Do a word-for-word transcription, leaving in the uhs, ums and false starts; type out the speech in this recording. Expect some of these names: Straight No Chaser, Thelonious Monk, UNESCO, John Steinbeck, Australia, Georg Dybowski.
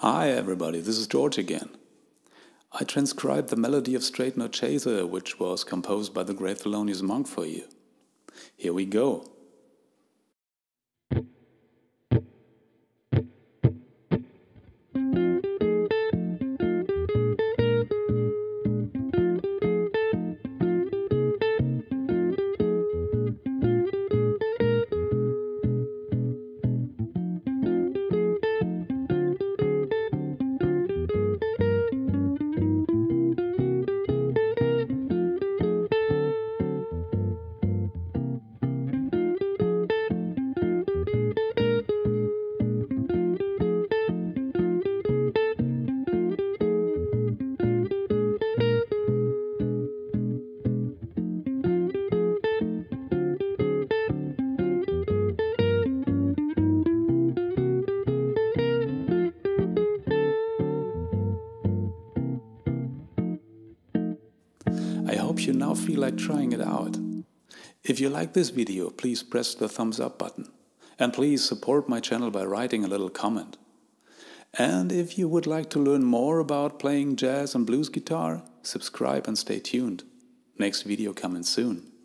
Hi everybody, this is George again. I transcribed the melody of Straight No Chaser, which was composed by the great Thelonious Monk for you. Here we go. I hope you now feel like trying it out. If you like this video, please press the thumbs up button. And please support my channel by writing a little comment. And if you would like to learn more about playing jazz and blues guitar, subscribe and stay tuned. Next video coming soon.